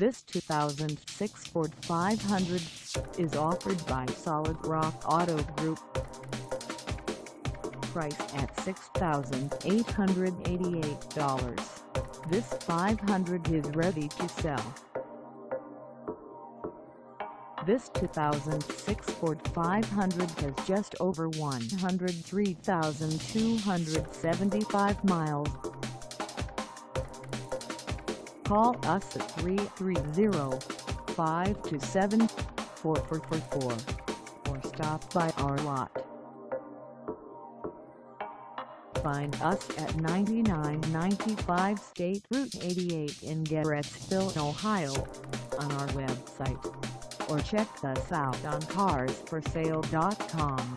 This 2006 Ford 500 is offered by Solid Rock Auto Group. Priced at $6,888, this 500 is ready to sell. This 2006 Ford 500 has just over 103,275 miles. Call us at 330-527-4444 or stop by our lot. Find us at 9995 State Route 88 in Garrettsville, Ohio, on our website, or check us out on carsforsale.com.